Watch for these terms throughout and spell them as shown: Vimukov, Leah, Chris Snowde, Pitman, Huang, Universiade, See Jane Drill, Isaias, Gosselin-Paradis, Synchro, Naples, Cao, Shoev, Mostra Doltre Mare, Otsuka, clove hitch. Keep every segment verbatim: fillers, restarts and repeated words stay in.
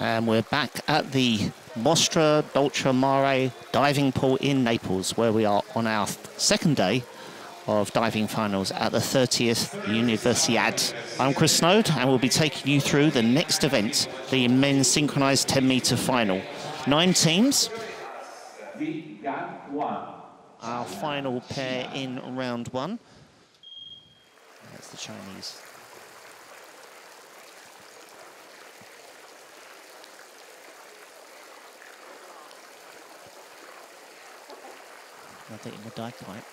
And we're back at the Mostra Doltre Mare diving pool in Naples, where we are on our second day of diving finals at the thirtieth Universiade. I'm Chris Snowde, and we'll be taking you through the next event, the men's synchronized ten meter final. Nine teams. Our final pair in round one. That's the Chinese. I think in the dive pipe.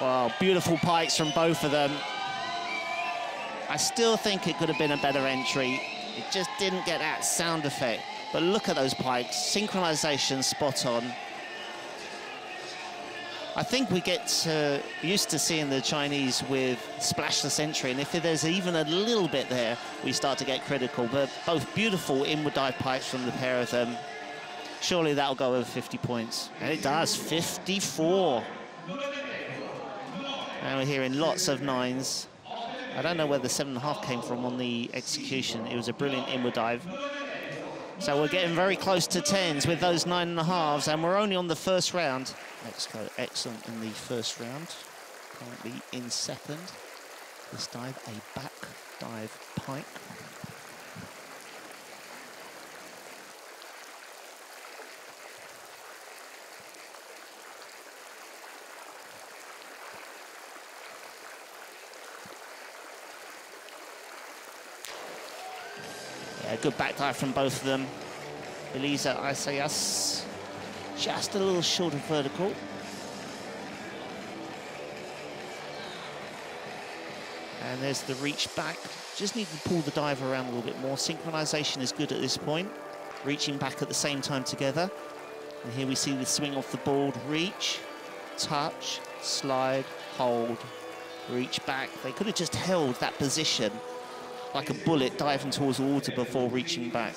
Wow, beautiful pikes from both of them. I still think it could have been a better entry. It just didn't get that sound effect. But look at those pikes, synchronization spot on. I think we get uh, used to seeing the Chinese with splash the century, and if there's even a little bit there, we start to get critical. But both beautiful inward dive pipes from the pair of them. Surely that'll go over fifty points. And it does, fifty-four. And we're hearing lots of nines. I don't know where the seven and a half came from on the execution. It was a brilliant inward dive. So we're getting very close to tens with those nine and a halves, and we're only on the first round. Mexico excellent in the first round, currently in second. This dive, a back dive pike. Yeah, good back dive from both of them. Elisa Isaias. Just a little short of vertical. And there's the reach back. Just need to pull the dive around a little bit more. Synchronization is good at this point. Reaching back at the same time together. And here we see the swing off the board. Reach, touch, slide, hold, reach back. They could have just held that position like a bullet diving towards the water before reaching back.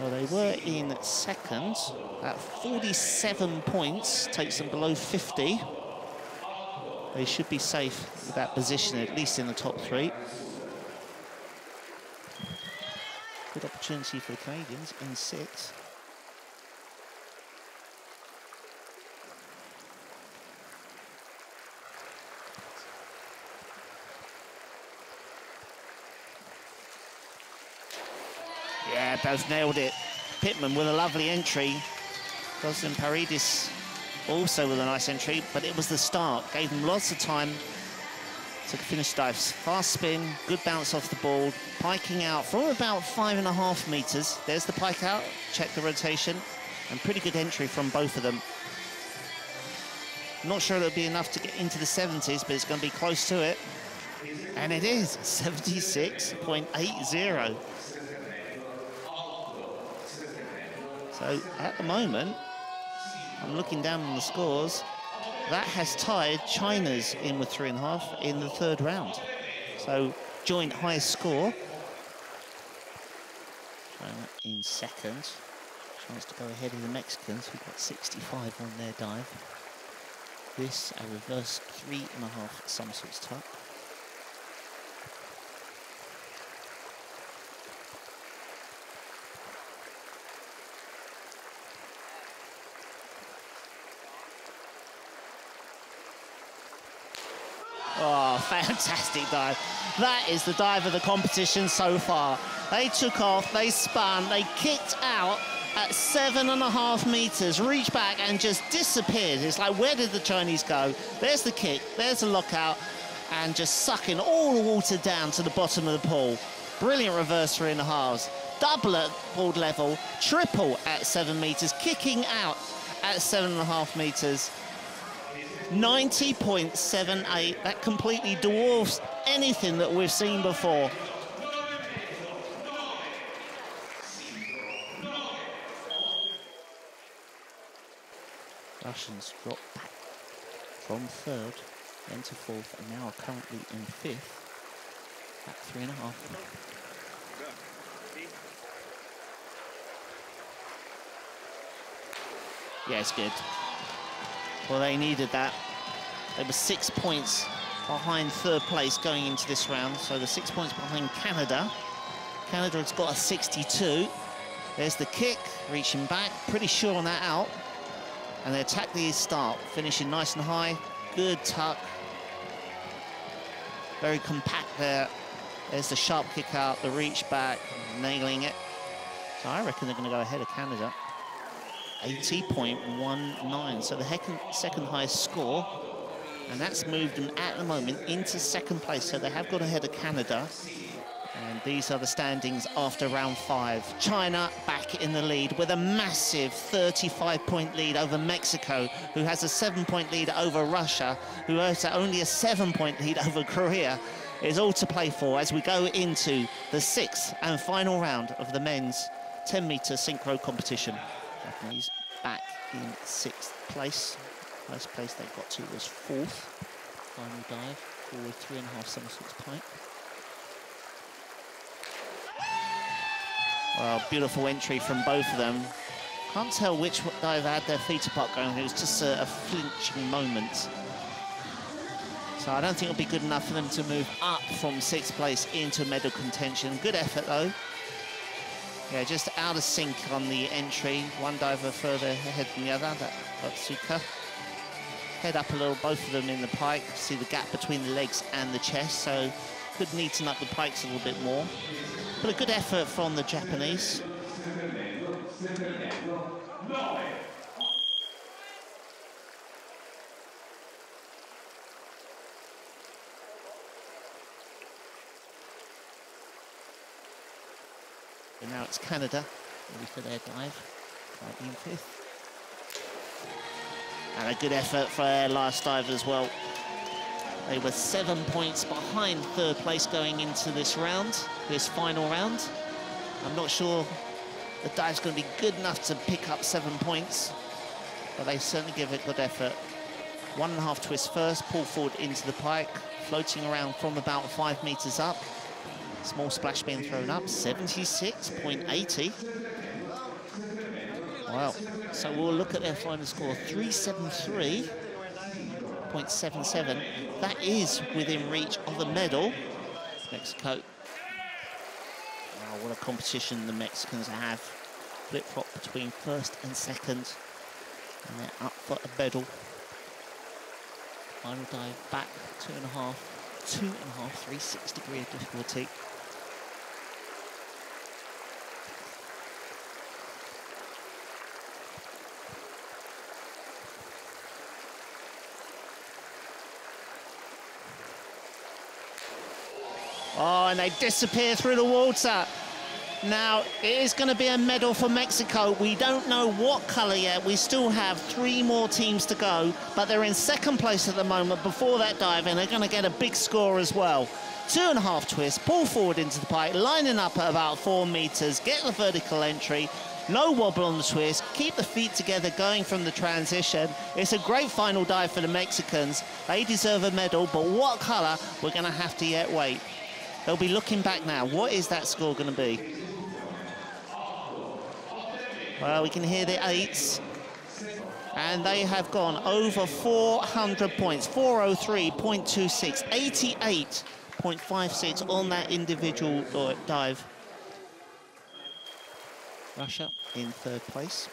Well, they were in second at forty-seven points, takes them below fifty. They should be safe with that position, at least in the top three. Good opportunity for the Canadians in six. Yeah, both nailed it. Pitman with a lovely entry. Gosselin-Paradis also with a nice entry, but it was the start. Gave them lots of time to finish dives. Fast spin, good bounce off the board. Piking out from about five and a half meters. There's the pike out, check the rotation. And pretty good entry from both of them. Not sure it'll be enough to get into the seventies, but it's going to be close to it. And it is, seventy-six point eight zero. So at the moment, I'm looking down on the scores. That has tied China's in with three and a half in the third round. So joint highest score. China in second. Chance to go ahead of the Mexicans, who've got sixty-five on their dive. This a reverse three and a half somersaults tuck. Fantastic dive. That is the dive of the competition so far. They took off, they spun, they kicked out at seven and a half meters, reached back and just disappeared. It's like, where did the Chinese go? There's the kick, there's the lockout, and just sucking all the water down to the bottom of the pool. Brilliant reverse three and a halves. Double at board level, triple at seven meters, kicking out at seven and a half meters. ninety point seven eight, that completely dwarfs anything that we've seen before. Russians drop back from third, then to fourth, and now are currently in fifth at three and a half. Yeah, it's good. Well, they needed that. They were six points behind third place going into this round, so the six points behind Canada. Canada has got a sixty-two. There's the kick, reaching back, pretty sure on that out. And they attack the start, finishing nice and high. Good tuck. Very compact there. There's the sharp kick out, the reach back, nailing it. So I reckon they're going to go ahead of Canada. eighty point one nine, so the second highest score. And that's moved them at the moment into second place, so they have got ahead of Canada. And these are the standings after round five. China back in the lead with a massive thirty-five point lead over Mexico, who has a seven point lead over Russia, who has only a seven point lead over Korea. It's all to play for as we go into the sixth and final round of the men's ten metre synchro competition. Japanese back in sixth place. First place they got to was fourth. Final dive, forward three and a half somersaults plank. Well, beautiful entry from both of them. Can't tell which dive had their feet apart going. It was just a, a flinching moment. So I don't think it'll be good enough for them to move up from sixth place into medal contention. Good effort though. Yeah, just out of sync on the entry. One diver further ahead than the other, that Otsuka. Head up a little, both of them in the pike. See the gap between the legs and the chest, so could neaten up the pikes a little bit more. But a good effort from the Japanese. And now it's Canada, ready for their dive, right in fifth. And a good effort for their last dive as well. They were seven points behind third place going into this round, this final round. I'm not sure the dive's going to be good enough to pick up seven points, but they certainly give it good effort. One and a half twist first, pull forward into the pike, floating around from about five metres up. Small splash being thrown up, seventy-six point eight zero. Wow. So we'll look at their final score, three seventy-three point seven seven. That is within reach of a medal. Mexico. Wow, what a competition the Mexicans have. Flip-flop between first and second. And they're up for a medal. Final dive back, two and a half. Two and a half, three, six degree of difficulty. Oh, and they disappear through the water. Now, it is going to be a medal for Mexico. We don't know what colour yet. We still have three more teams to go, but they're in second place at the moment before that dive, and they're going to get a big score as well. Two and a half twist, pull forward into the pike, lining up at about four metres, get the vertical entry, no wobble on the twist, keep the feet together going from the transition. It's a great final dive for the Mexicans. They deserve a medal, but what colour? We're going to have to yet wait. They'll be looking back now. What is that score going to be? Well, we can hear the eights, and they have gone over four hundred points, four oh three point two six, eighty-eight point five six on that individual dive. Russia in third place.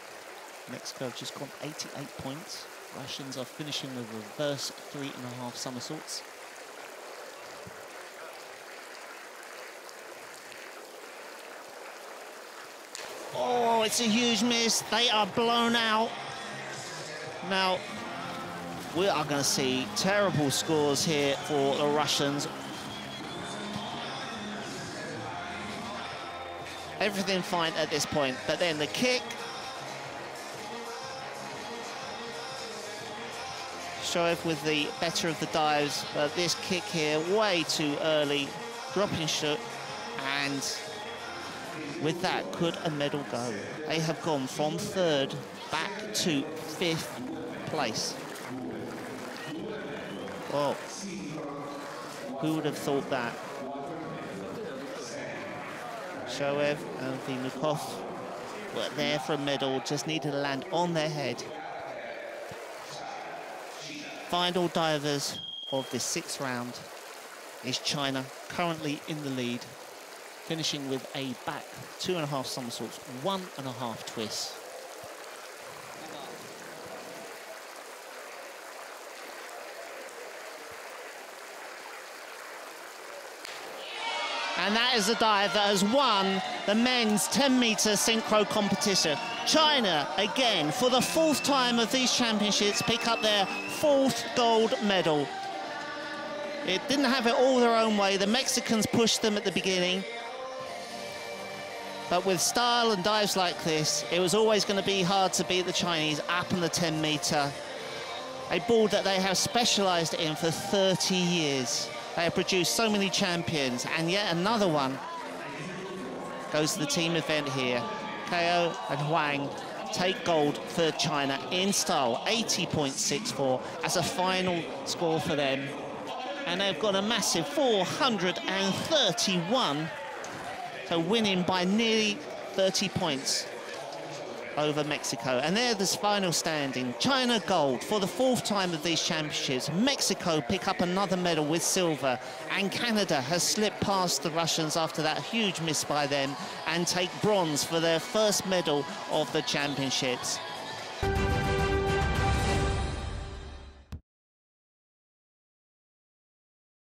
Mexico have just gone eighty-eight points. Russians are finishing with reverse three and a half somersaults. Oh, it's a huge miss. They are blown out. Now, we are going to see terrible scores here for the Russians. Everything fine at this point, but then the kick. Shoev with the better of the dives, but this kick here way too early. Dropping shot and... with that, could a medal go? They have gone from third back to fifth place. Oh, who would have thought that? Shoev and Vimukov were there for a medal, just needed to land on their head. Final divers of this sixth round is China, currently in the lead, finishing with a back two and a half somersaults, one and a half twists. And that is the dive that has won the men's ten meter synchro competition. China, again, for the fourth time of these championships, pick up their fourth gold medal. It didn't have it all their own way. The Mexicans pushed them at the beginning. But with style and dives like this, it was always going to be hard to beat the Chinese up in the ten meter. A board that they have specialized in for thirty years. They have produced so many champions, and yet another one goes to the team event here. Cao and Huang take gold for China in style, eighty point six four as a final score for them. And they've got a massive four hundred thirty-one, so winning by nearly thirty points over Mexico. And they're the final standing. China gold for the fourth time of these championships. Mexico pick up another medal with silver, and Canada has slipped past the Russians after that huge miss by them and take bronze for their first medal of the championships.